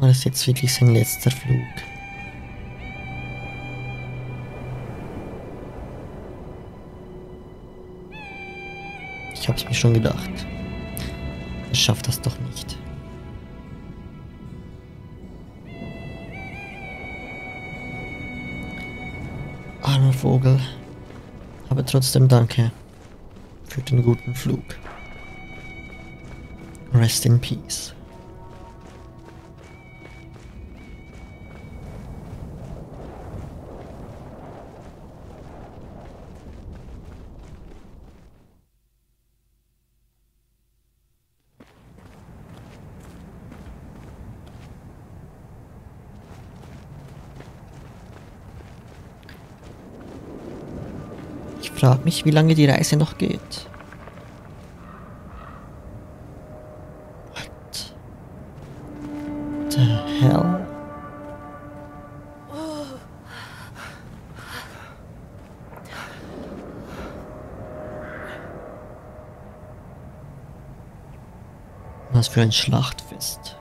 War das jetzt wirklich sein letzter Flug? Ich hab's mir schon gedacht. Er schafft das doch nicht. Armer Vogel. Aber trotzdem danke für den guten Flug. Rest in peace. Ich frage mich, wie lange die Reise noch geht. What the hell? Was für ein Schlachtfest.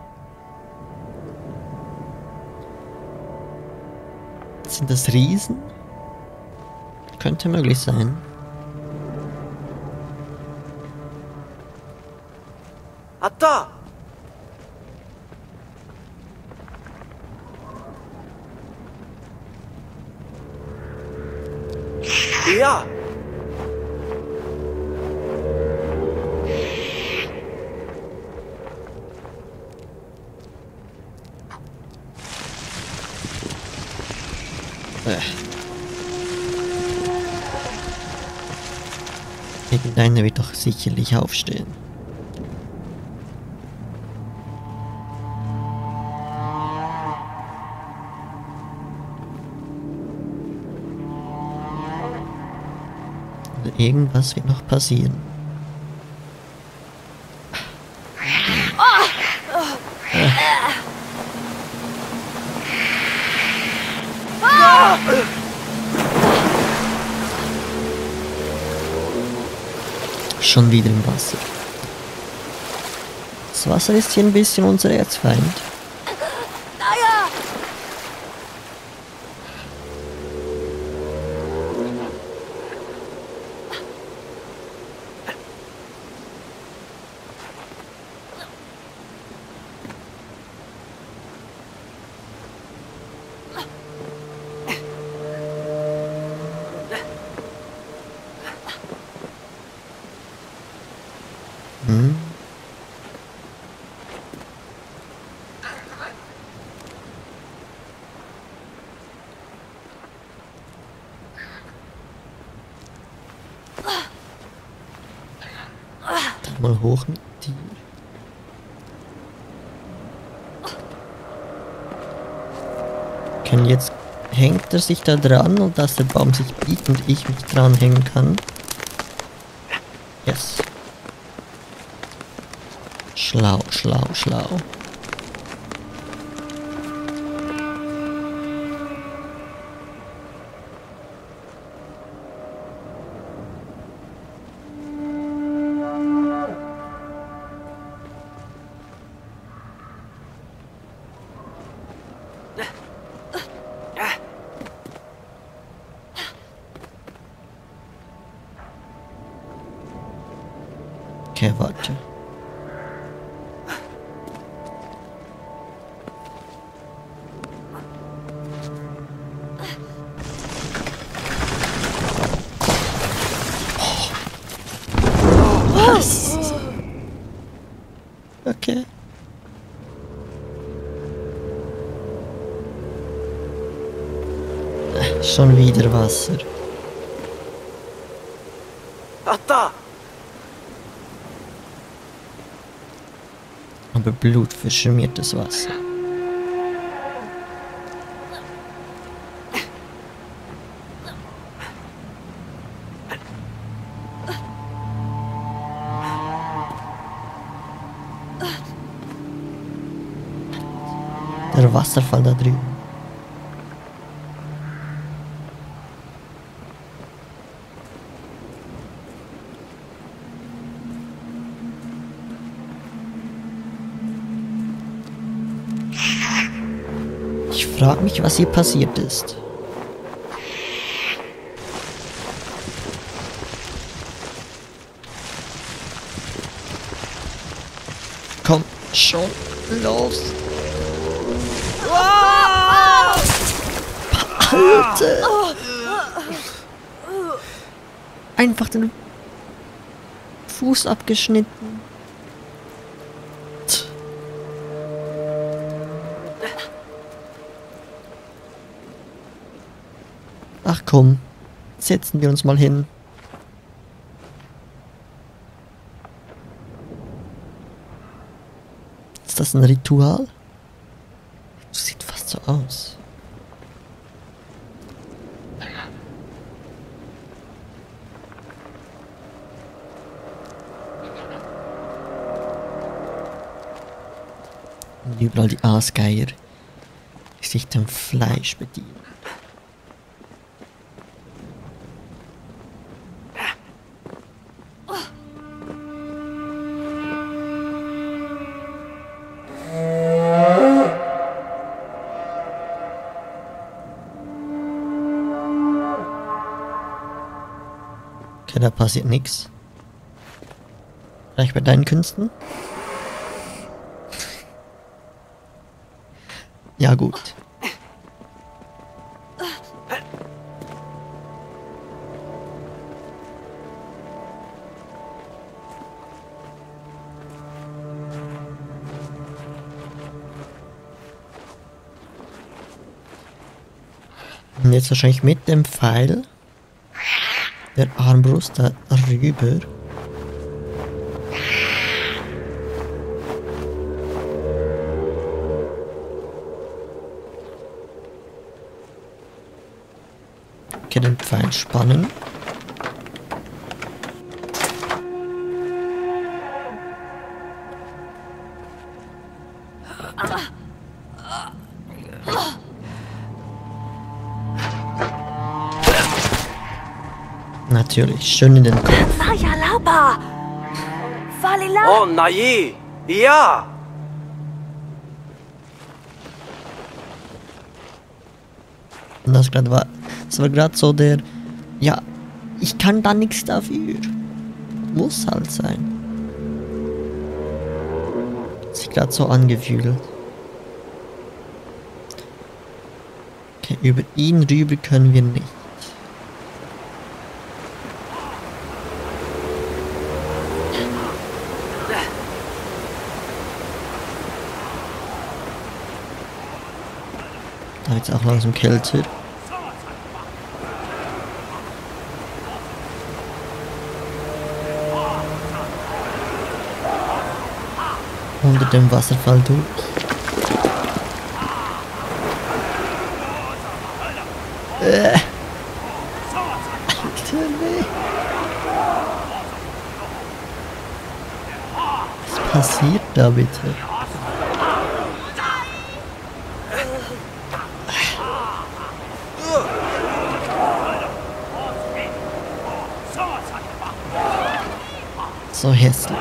Sind das Riesen? Könnte möglich sein. Atta! Ja! Irgendeiner wird doch sicherlich aufstehen. Und irgendwas wird noch passieren. Schon wieder im Wasser. Das Wasser ist hier ein bisschen unser Erzfeind. Mal hoch mit dir. Okay, jetzt hängt er sich da dran und dass der Baum sich biegt und ich mich dran hängen kann. Yes. Schlau, schlau, schlau. Okay, warte. Was? Okay. Schon wieder Wasser. Atta! aber Blut verschmiertes Wasser. Der Wasserfall da drüben. Ich frage mich, was hier passiert ist. Komm schon los. Wow! Alter! Einfach den Fuß abgeschnitten. Ach komm, setzen wir uns mal hin. Ist das ein Ritual? Das sieht fast so aus. Und überall die Aasgeier, die sich dem Fleisch bedienen. Da passiert nichts. Vielleicht bei deinen Künsten? Ja, gut. Und jetzt wahrscheinlich mit dem Pfeil. Der Armbrust da rüber. Okay, den Pfeil spannen. Natürlich, schön in den Kopf. Sayalaba! Falila! Oh, Nayi! Ja! Und das gerade war. Das war gerade so der. Ja, ich kann da nichts dafür. Muss halt sein. Hat sich gerade so angefühlt. Okay, über ihn rüber können wir nicht. Jetzt auch langsam kälter. Unter dem Wasserfall durch. Alter, nee. Was passiert da bitte? So hässlich.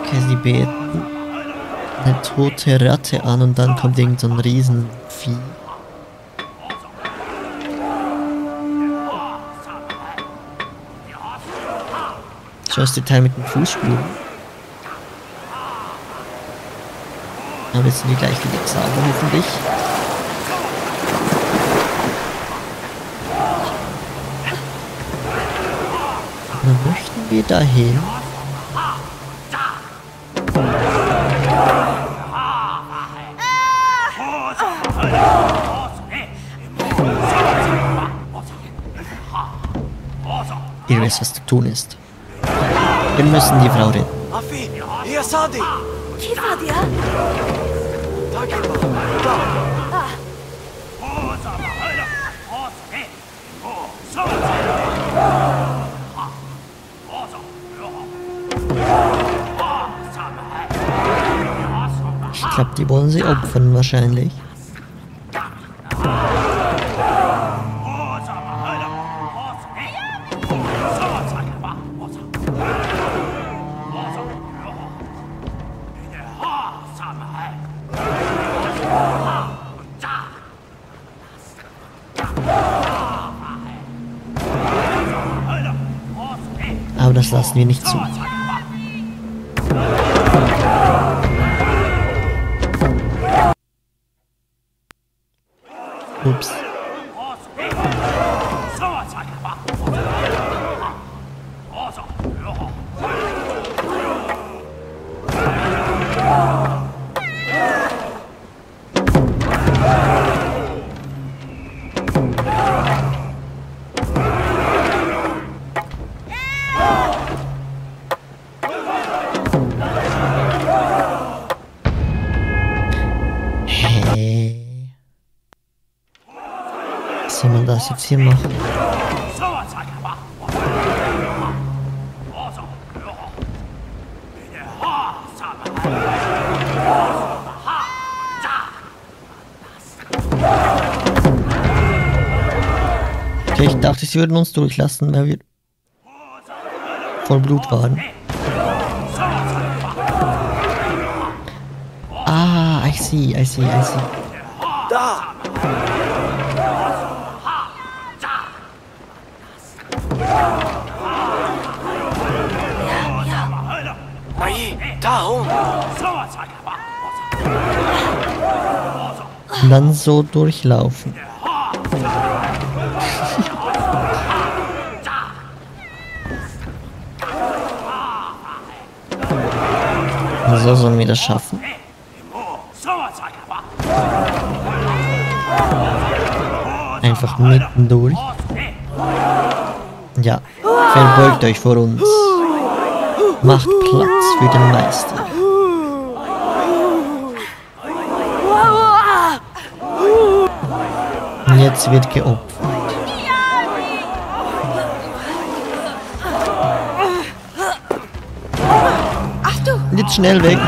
Okay, sie beten eine tote Ratte an und dann kommt irgend so ein Riesenvieh. Schau das Detail mit dem Fußspuren. Aber jetzt sind die gleich wieder sauber, hoffentlich. Dann möchten wir dahin. Ihr wisst, was zu tun ist. Wir müssen die Frau retten. Ich glaube, die wollen sie opfern wahrscheinlich. Aber das lassen wir nicht zu. Ups. Soll man das jetzt hier machen? Okay, ich dachte, sie würden uns durchlassen, weil wir voll Blut waren. Ah, I see. Da! Und dann so durchlaufen. So sollen wir das schaffen. Einfach mittendurch. Ja, verbeugt euch vor uns. Macht Platz für den Meister. Und jetzt wird geopfert. Jetzt schnell weg.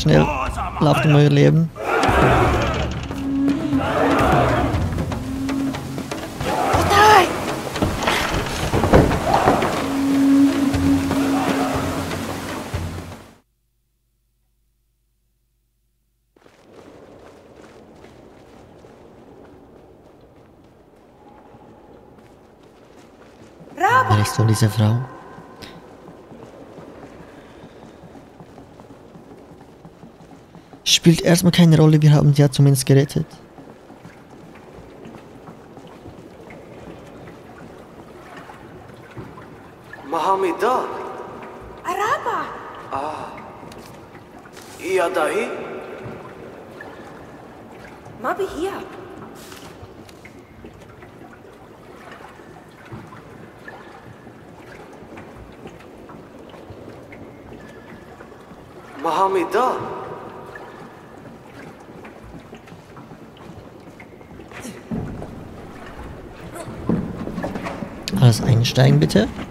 Schnell, lauft um euer Leben. Wer ist so diese Frau? Spielt erstmal keine Rolle, wir haben sie ja zumindest gerettet. Mohammedan. Araber. Ah. Ia dahi. Mabi hier. Mohammedan. Alles einsteigen bitte.